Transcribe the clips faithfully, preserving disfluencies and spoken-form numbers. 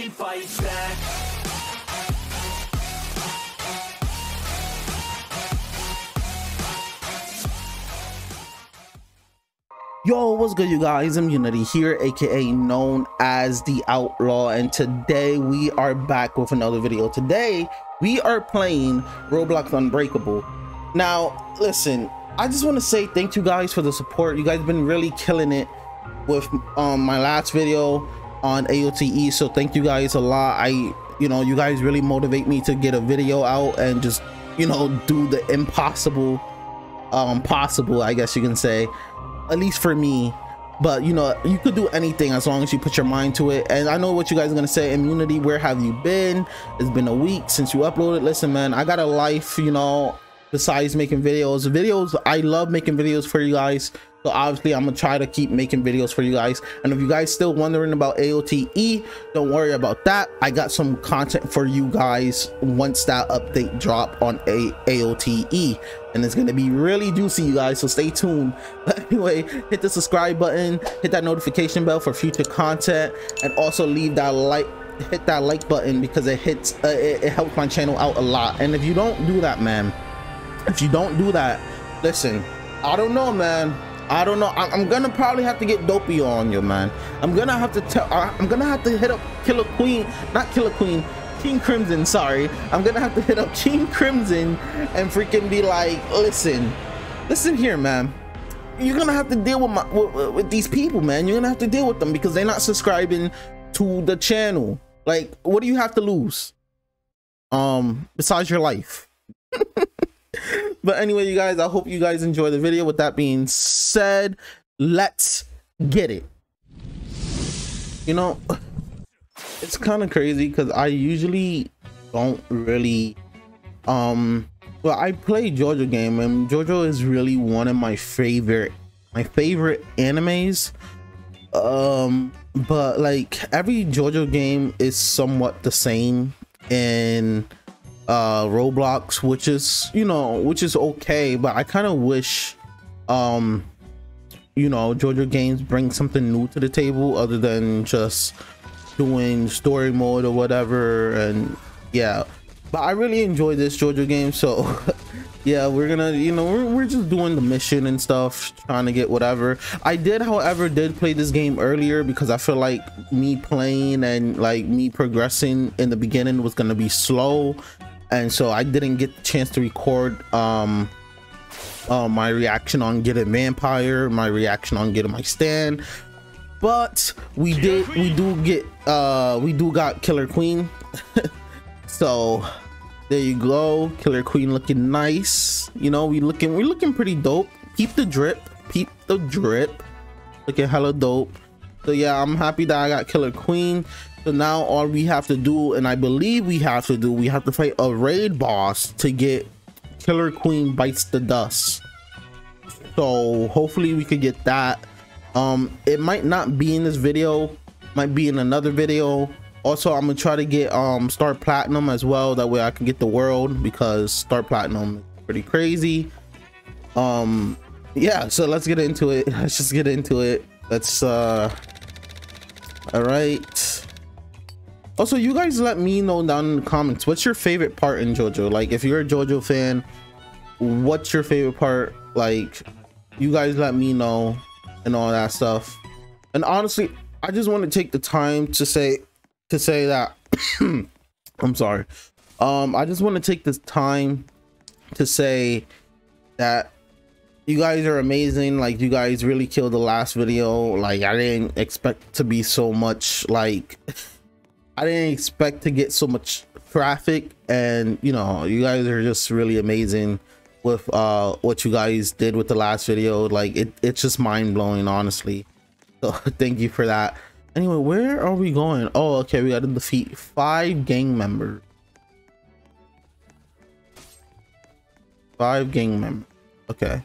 can fight back. Yo, what's good, you guys? Immunity here, aka known as the Outlaw, and today we are back with another video. Today we are playing Roblox Unbreakable. Now listen, I just want to say thank you guys for the support. You guys have been really killing it with um my last video on A O T E, so thank you guys a lot. I you know, you guys really motivate me to get a video out and just, you know, do the impossible um possible, I guess you can say, at least for me. But you know, you could do anything as long as you put your mind to it. And I know what you guys are gonna say: Immunity, where have you been? It's been a week since you uploaded. Listen man, I got a life, you know, besides making videos. Videos, I love making videos for you guys. So obviously I'm gonna try to keep making videos for you guys. And if you guys still wondering about A O T E, don't worry about that. I got some content for you guys once that update drop on A O T E, and it's gonna be really juicy, you guys, so stay tuned. But anyway, hit the subscribe button, hit that notification bell for future content, and also leave that like, hit that like button, because it hits uh, it, it helps my channel out a lot. And if you don't do that, man, if you don't do that, listen, I don't know, man. I don't know. I'm gonna probably have to get Dopio on you, man. I'm gonna have to tell. I'm gonna have to hit up Killer Queen, not Killer Queen, King Crimson. Sorry, I'm gonna have to hit up King Crimson and freaking be like, listen, listen here, man. You're gonna have to deal with my with, with these people, man. You're gonna have to deal with them because they're not subscribing to the channel. Like, what do you have to lose? Um, besides your life. But anyway, you guys, I hope you guys enjoy the video. With that being said, let's get it. You know, it's kind of crazy because I usually don't really um well, I play JoJo game, and JoJo is really one of my favorite my favorite animes. Um but like every JoJo game is somewhat the same in uh Roblox, which is, you know, which is okay, but I kind of wish um you know, JoJo games bring something new to the table other than just doing story mode or whatever. And yeah, but I really enjoy this JoJo game, so yeah, we're gonna, you know, we're, we're just doing the mission and stuff, trying to get whatever. I did however did play this game earlier because I feel like me playing and like me progressing in the beginning was gonna be slow, and so I didn't get the chance to record um uh, my reaction on getting vampire, my reaction on getting my stand. But we did we do get uh we do got Killer Queen. So there you go, Killer Queen looking nice. You know, we looking we're looking pretty dope. Keep the drip, keep the drip, looking hella dope. So yeah, I'm happy that I got Killer Queen. So now all we have to do, and I believe we have to do, we have to fight a raid boss to get Killer Queen Bites the Dust. So hopefully we could get that. Um, it might not be in this video, might be in another video. Also, I'm gonna try to get um Star Platinum as well. That way I can get the world, because Star Platinum is pretty crazy. Um, yeah. So let's get into it. Let's just get into it. Let's. Uh, all right. Also, you guys let me know down in the comments, what's your favorite part in JoJo? Like, if you're a JoJo fan, what's your favorite part? Like, you guys let me know and all that stuff. And honestly, I just want to take the time to say to say that I'm sorry. Um, I just want to take this time to say that you guys are amazing. Like, you guys really killed the last video. Like, I didn't expect to be so much like. I didn't expect to get so much traffic, and you know, you guys are just really amazing with uh what you guys did with the last video. Like, it, it's just mind-blowing, honestly, so thank you for that. Anyway, where are we going? Oh, okay, we gotta defeat five gang members five gang members okay.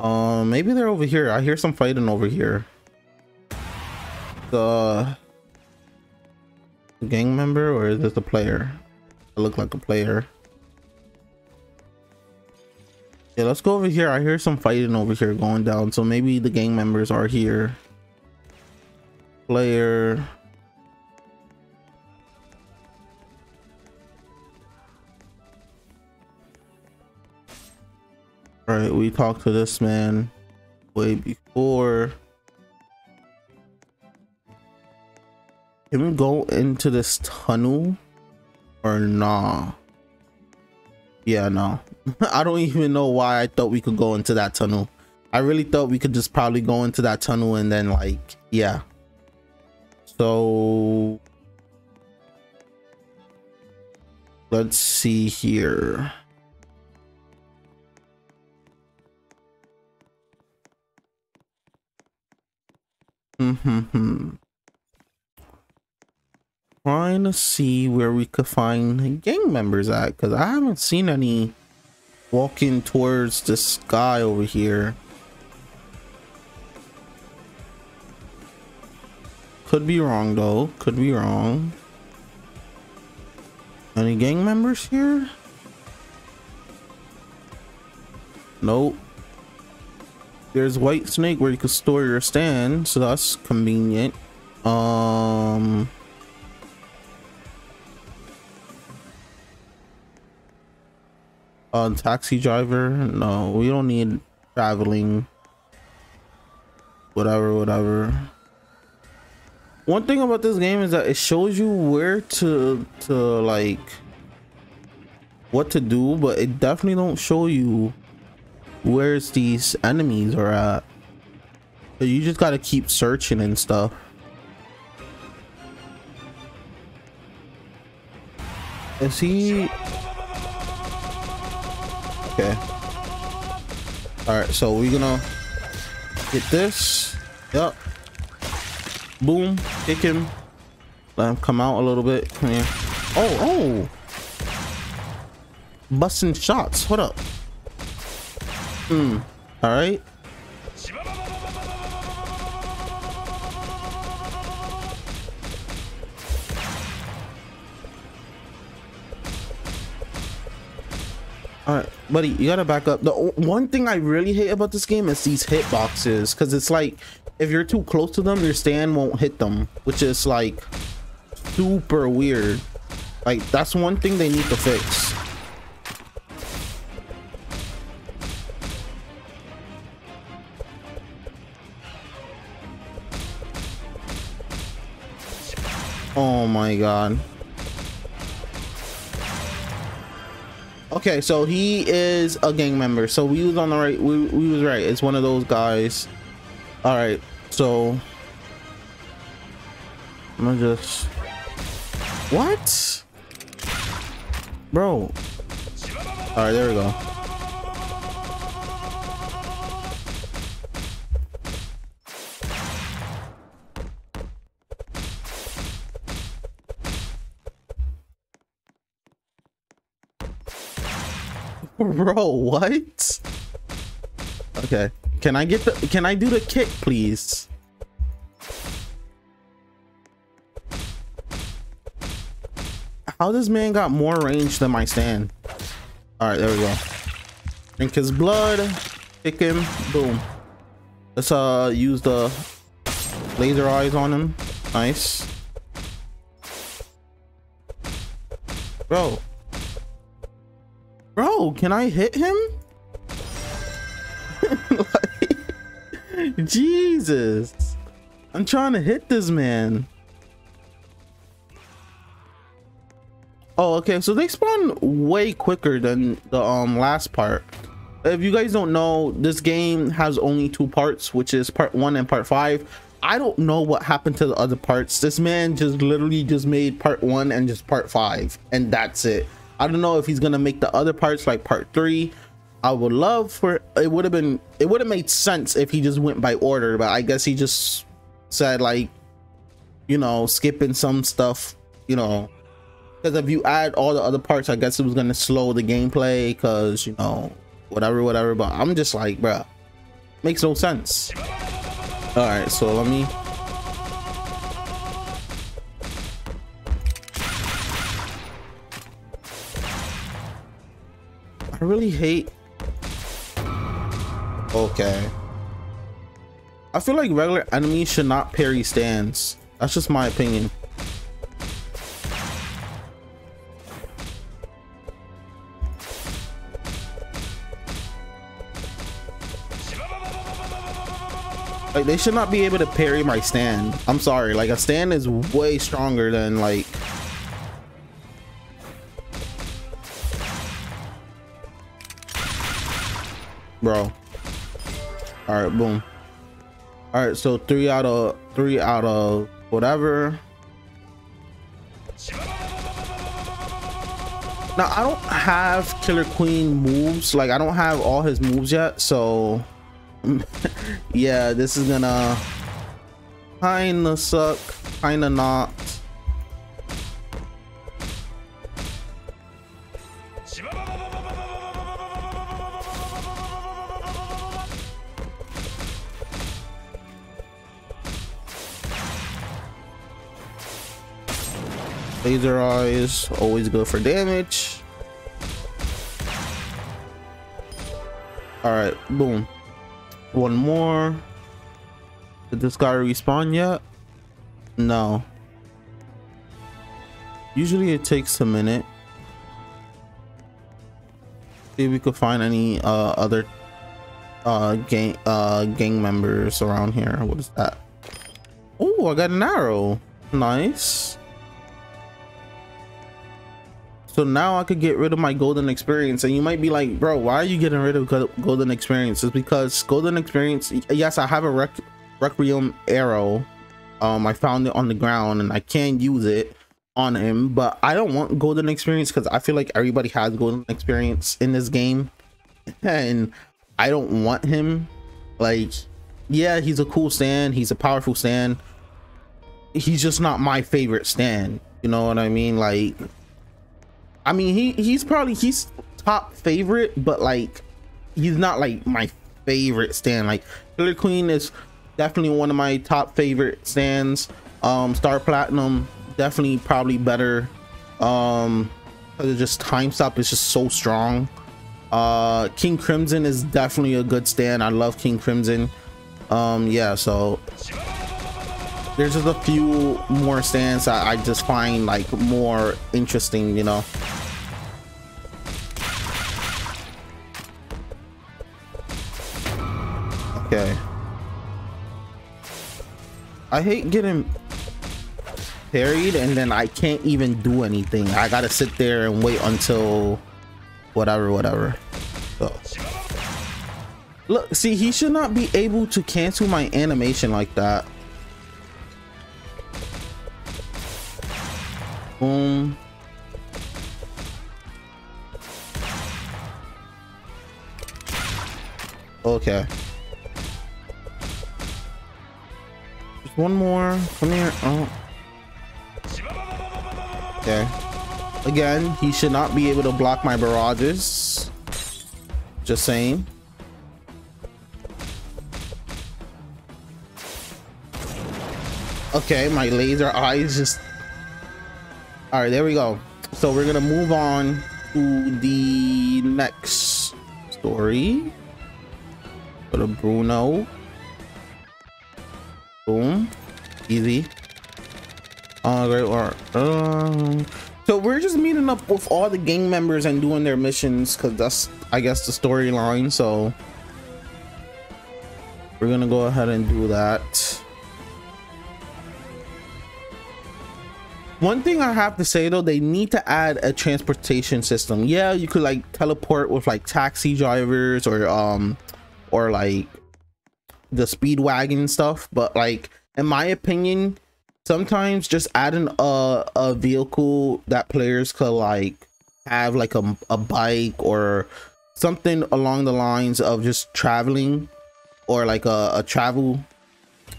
Um maybe they're over here. I hear some fighting over here. The gang member, or is this a player? I look like a player. Yeah, let's go over here. I hear some fighting over here going down, so maybe the gang members are here. Player, All right, we talked to this man way before. Can we go into this tunnel or nah? Yeah, no. I don't even know why I thought we could go into that tunnel. I really thought we could just probably go into that tunnel and then like, yeah. So let's see here. Mm-hmm. Trying to see where we could find gang members at, because I haven't seen any walking towards this guy over here. Could be wrong though, could be wrong. Any gang members here? Nope. There's White Snake where you can store your stand, so that's convenient. Um Uh, taxi driver, no, we don't need traveling, whatever, whatever. One thing about this game is that it shows you where to, to like, what to do, but it definitely don't show you where these enemies are at. So you just gotta keep searching and stuff. Is he... Okay. All right, so we're gonna get this. Yep. Boom. Kick him. Let him come out a little bit. Come here. Oh, oh. Busting shots. What up? Hmm. All right. All right, buddy, you gotta back up. The one thing I really hate about this game is these hitboxes, because it's like if you're too close to them, your stand won't hit them, which is like super weird. Like that's one thing they need to fix. Oh my god. Okay, so he is a gang member. So we was on the right. We, we was right. It's one of those guys. All right, so I'm gonna just what, bro? All right, there we go. Bro, what? Okay, can I get the can I do the kick please? How this man got more range than my stand? All right, there we go. Drink his blood, kick him, boom. Let's uh use the laser eyes on him. Nice. Bro. Bro, can I hit him? Like, Jesus, I'm trying to hit this man. Oh, okay, so they spawn way quicker than the um last part. If you guys don't know, this game has only two parts, which is part one and part five. I don't know what happened to the other parts. This man just literally just made part one and just part five, and that's it. I don't know if he's gonna make the other parts like part three. I would love for it would have been it would have made sense if he just went by order, but I guess he just said like, you know, skipping some stuff, you know, because if you add all the other parts, I guess it was gonna slow the gameplay because, you know, whatever, whatever. But I'm just like, bruh, makes no sense. All right, so let me. I really hate. Okay, I feel like regular enemies should not parry stands. That's just my opinion. Like, they should not be able to parry my stand. I'm sorry, like, a stand is way stronger than, like... Bro. Alright, boom. Alright, so three out of... Three out of... Whatever. Now, I don't have Killer Queen moves. Like, I don't have all his moves yet, so... Yeah, this is gonna kinda suck, kinda not. Laser eyes, always good for damage. All right, boom. One more. Did this guy respawn yet? No. Usually it takes a minute. See if we could find any uh, other uh, gang uh, gang members around here. What is that? Oh, I got an arrow. Nice. So now I could get rid of my golden experience. And you might be like, bro, why are you getting rid of golden experience? It's because golden experience, yes, I have a rec Requiem Arrow. Um, I found it on the ground and I can use it on him, but I don't want golden experience because I feel like everybody has golden experience in this game. And I don't want him. Like, yeah, he's a cool stand. He's a powerful stand. He's just not my favorite stand. You know what I mean? Like... I mean, he he's probably he's top favorite, but like he's not like my favorite stand. Like Killer Queen is definitely one of my top favorite stands. Um, Star Platinum definitely probably better. Um, just Time Stop is just so strong. Uh, King Crimson is definitely a good stand. I love King Crimson. Um, yeah, so there's just a few more stands that I just find like more interesting, you know. Okay. I hate getting parried and then I can't even do anything. I gotta sit there and wait until whatever, whatever. So. Look, see, he should not be able to cancel my animation like that. Boom. Okay. Just one more. Come here. Oh. Okay. Again, he should not be able to block my barrages. Just saying. Okay, my laser eyes just... All right, there we go. So we're gonna move on to the next story. Go to Bruno. Boom, easy. All right, all right. Um, so we're just meeting up with all the gang members and doing their missions because that's, I guess, the storyline. So we're gonna go ahead and do that. One thing I have to say though, they need to add a transportation system. Yeah, you could like teleport with like taxi drivers or um or like the speed wagon stuff, but like in my opinion, sometimes just adding a a vehicle that players could like have like a a bike or something along the lines of just traveling or like a, a travel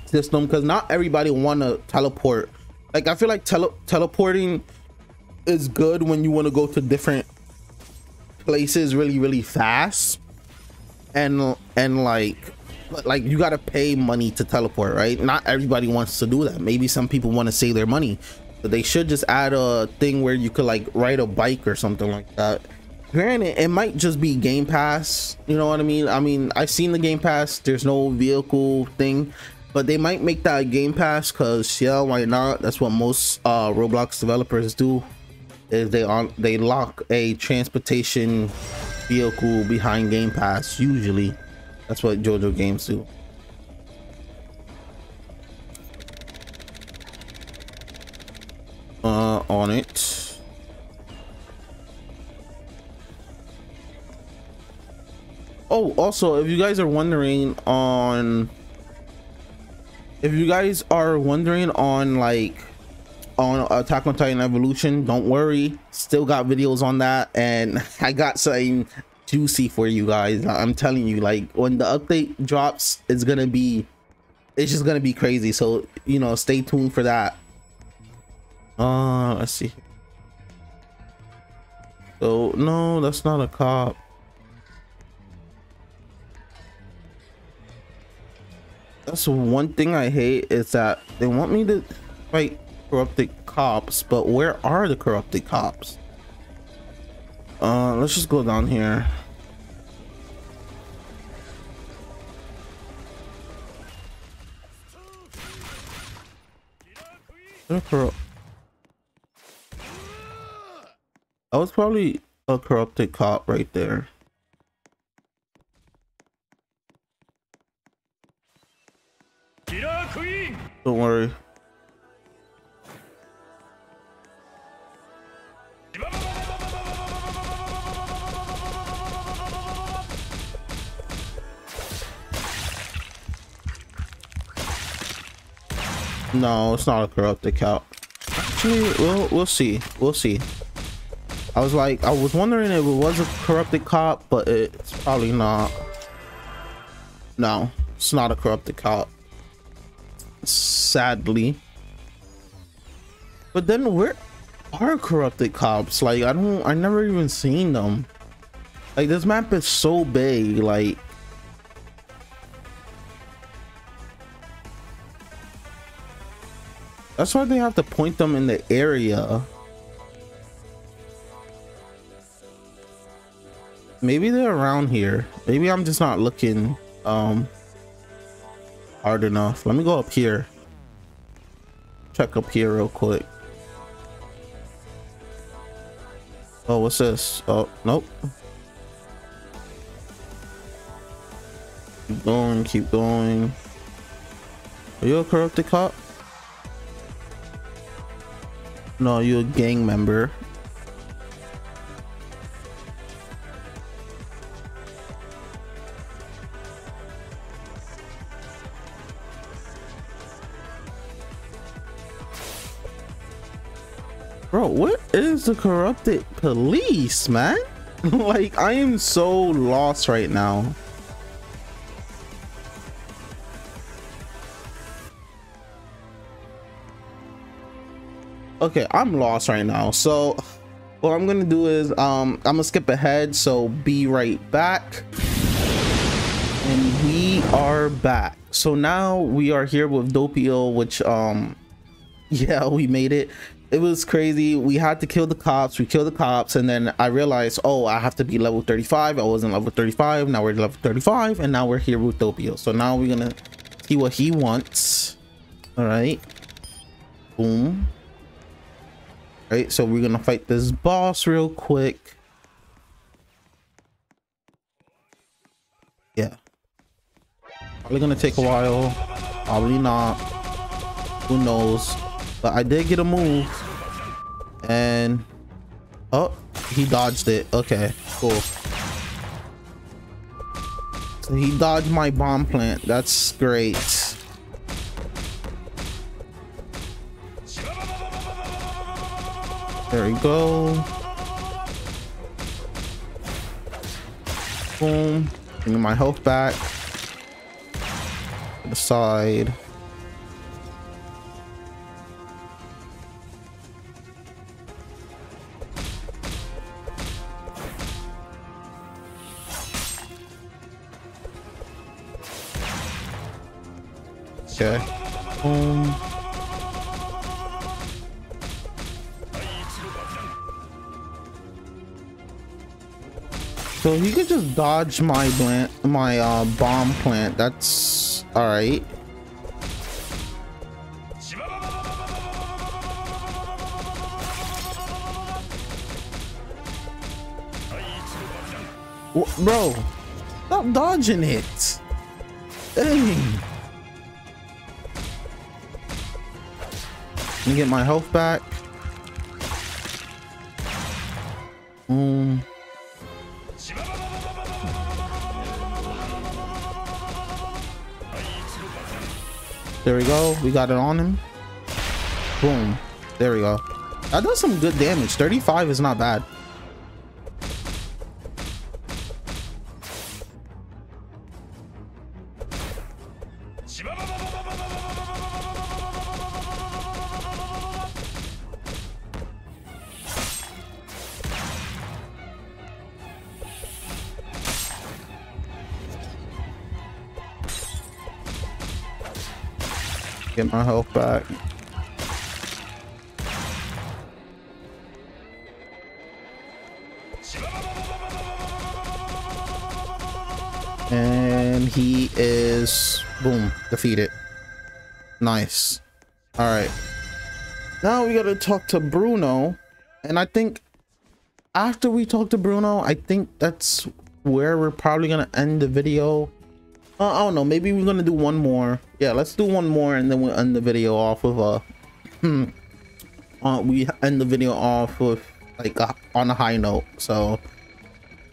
system, because not everybody want to teleport. Like, I feel like tele teleporting is good when you want to go to different places really, really fast. And, and like, but like you got to pay money to teleport, right? Not everybody wants to do that. Maybe some people want to save their money, but they should just add a thing where you could like ride a bike or something like that. Granted, it might just be Game Pass. You know what I mean? I mean, I've seen the Game Pass. There's no vehicle thing. But they might make that a Game Pass because, yeah, why not? That's what most uh, Roblox developers do, is they on they lock a transportation vehicle behind Game Pass. Usually, that's what JoJo games do. Jabana on it. Oh, also, if you guys are wondering on, if you guys are wondering on like on Attack on Titan Evolution, don't worry, still got videos on that, and I got something juicy for you guys. I'm telling you, like when the update drops, it's gonna be, it's just gonna be crazy. So you know, stay tuned for that. Uh, let's see. So no, that's not a cop. That's one thing I hate, is that they want me to fight corrupted cops, but where are the corrupted cops? Uh, let's just go down here. They're corrupt. That was probably a corrupted cop right there. Don't worry. No, it's not a corrupted cop. Actually, we'll we'll see. We'll see. I was like, I was wondering if it was a corrupted cop, but it's probably not. No, it's not a corrupted cop, sadly. But then where are corrupted cops? Like I don't, I never even seen them. Like this map is so big, like that's why they have to point them in the area. Maybe they're around here, maybe I'm just not looking um hard enough. Let me go up here, check up here real quick. Oh, what's this? Oh, nope. Keep going, keep going. Are you a corrupted cop? No, you're a gang member. Bro, what is the corrupted police, man? Like, I am so lost right now. Okay, I'm lost right now. So what I'm gonna do is um I'm gonna skip ahead, so be right back. And we are back. So now we are here with Dopio, which um yeah, we made it. It was crazy. We had to kill the cops. We killed the cops, and then I realized, oh, I have to be level thirty-five. I wasn't level thirty-five. Now we're level thirty-five, and now we're here with Dopio. So now we're gonna see what he wants. All right, boom. All right, so we're gonna fight this boss real quick. Yeah, probably gonna take a while. Probably not. Who knows? But I did get a move, and oh, he dodged it. Okay, cool. So he dodged my bomb plant. That's great. There we go. Boom. Give me my health back. To the side. Okay. Um, so he could just dodge my plant, my uh, bomb plant. That's all right. Wh bro, stop dodging it. Dang. Let me get my health back. Um. There we go. We got it on him. Boom. There we go. That does some good damage. thirty-five is not bad. Get my health back. And he is, boom, defeated. Nice. All right. Now we got to talk to Bruno. And I think after we talk to Bruno, I think that's where we're probably going to end the video. Uh, I don't know. Maybe we're going to do one more. Yeah, let's do one more and then we'll end the video off with a... Hmm. Uh, we end the video off with like a, on a high note. So...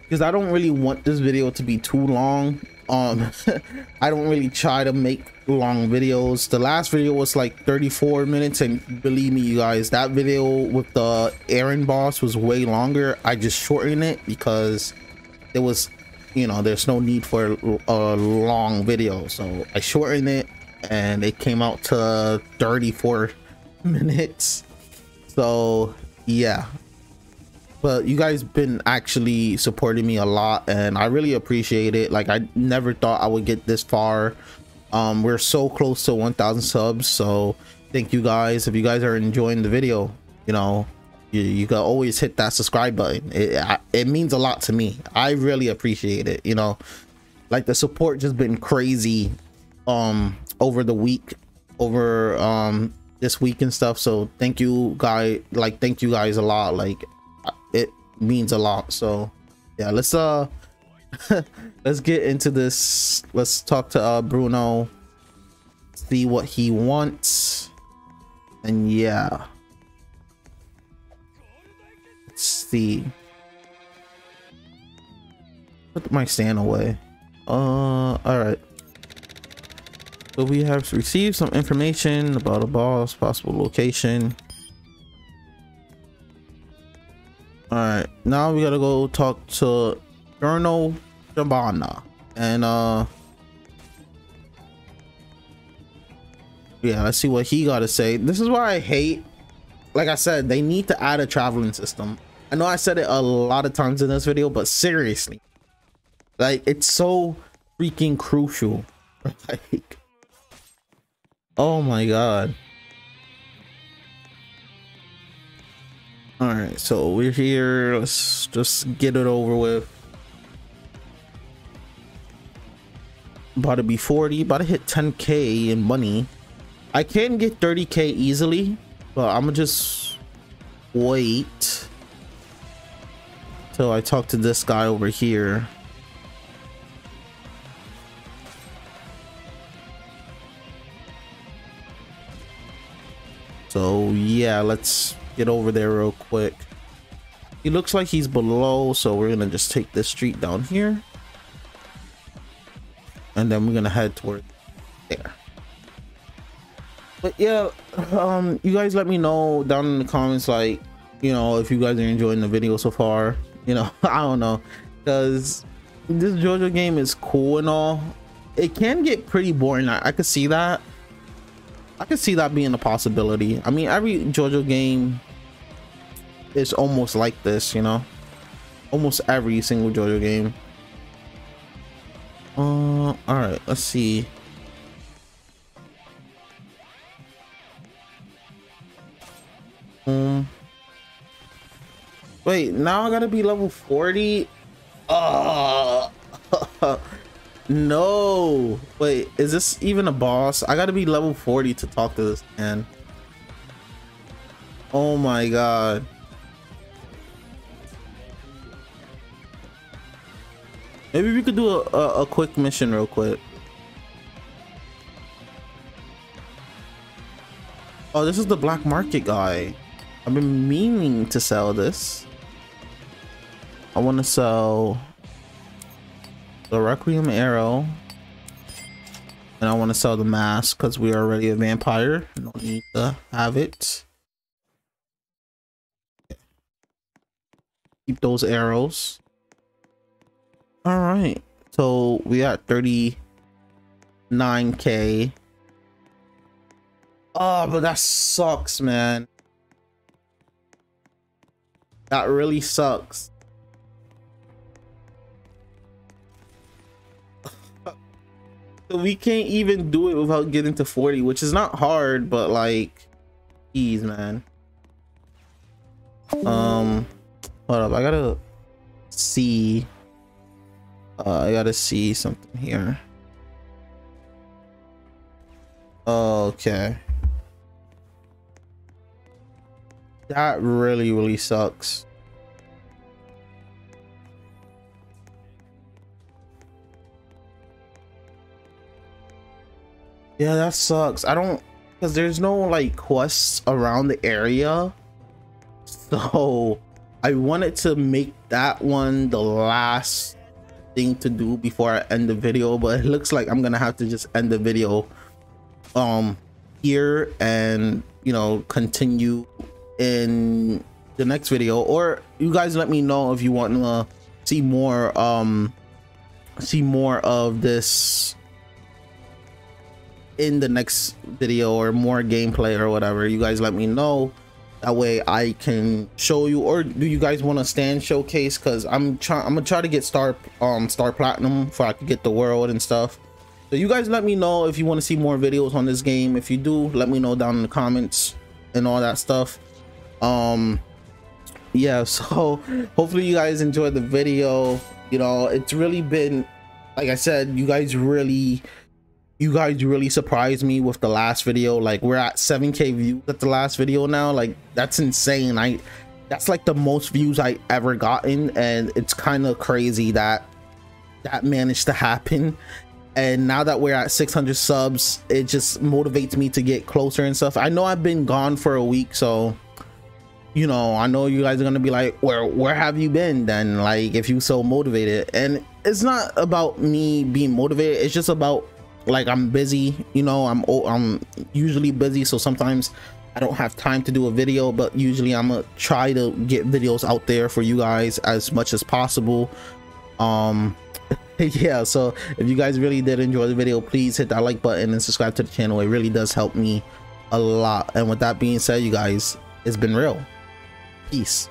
because I don't really want this video to be too long. Um, I don't really try to make long videos. The last video was like thirty-four minutes. And believe me, you guys, that video with the Aaron boss was way longer. I just shortened it because it was... you know, there's no need for a long video, so I shortened it and it came out to thirty-four minutes. So yeah, but you guys been actually supporting me a lot and I really appreciate it. Like, I never thought I would get this far. Um we're so close to one thousand subs, so thank you guys. If you guys are enjoying the video, you know, You, you can always hit that subscribe button. It, I, it means a lot to me. I really appreciate it. You know, like the support just been crazy um, over the week, over um, this week and stuff. So thank you guys. Like, thank you guys a lot. Like, it means a lot. So yeah, let's uh, let's get into this. Let's talk to uh, Bruno, see what he wants, and yeah. See, put my stand away. Uh all right, so we have received some information about a boss possible location. All right, now we gotta go talk to Colonel Jabana, and uh yeah, let's see what he gotta say. This is why I hate, like I said, they need to add a traveling system. I know I said it a lot of times in this video, but seriously, like, it's so freaking crucial. Like, oh my god. All right, so we're here. Let's just get it over with. About to be forty, about to hit ten K in money. I can get thirty K easily, but I'm gonna just wait. So I talked to this guy over here. So yeah, let's get over there real quick. He looks like he's below, so we're gonna just take this street down here. And then we're gonna head toward there. But yeah, um, you guys let me know down in the comments, like, you know, if you guys are enjoying the video so far. You know, I don't know, because this JoJo game is cool and all. It can get pretty boring. I, I could see that. I could see that being a possibility. I mean, every JoJo game is almost like this, you know, almost every single JoJo game. Uh, all right, let's see. Um. Wait, now I gotta be level forty? Uh, no. Wait, is this even a boss? I gotta be level forty to talk to this man. Oh my god. Maybe we could do a, a, a quick mission real quick. Oh, this is the black market guy. I've been meaning to sell this. I want to sell the Requiem Arrow, and I want to sell the mask because we are already a vampire. I don't need to have it. Keep those arrows. All right, so we got thirty-nine K. Oh, but that sucks, man. That really sucks. We can't even do it without getting to forty, which is not hard, but like, geez, man. Um, hold up, I gotta see. Uh, I gotta see something here. Okay. That really, really sucks. Yeah, that sucks. I don't, because there's no like quests around the area. So I wanted to make that one the last thing to do before I end the video, but it looks like I'm gonna have to just end the video um here and, you know, continue in the next video. Or you guys let me know if you want to see more um see more of this in the next video, or more gameplay or whatever. You guys let me know, that way I can show you. Or do you guys want to stand showcase? Because i'm trying i'm gonna try to get star um star platinum before I could get the world and stuff. So you guys let me know if you want to see more videos on this game. If you do, let me know down in the comments and all that stuff. Um yeah, so hopefully you guys enjoyed the video. You know, it's really been, like I said, you guys really you guys really surprised me with the last video. Like, we're at seven K views at the last video now. Like, that's insane. I that's like the most views I ever gotten, and it's kind of crazy that that managed to happen. And now that we're at six hundred subs, it just motivates me to get closer and stuff. I know I've been gone for a week, so, you know, I know you guys are gonna be like, where where have you been then, like, if you so motivated? And it's not about me being motivated, it's just about, like, I'm busy. You know, i'm i'm usually busy, so sometimes I don't have time to do a video, but usually I'm gonna try to get videos out there for you guys as much as possible. Um yeah, so if you guys really did enjoy the video, please hit that like button and subscribe to the channel. It really does help me a lot. And with that being said, you guys, it's been real. Peace.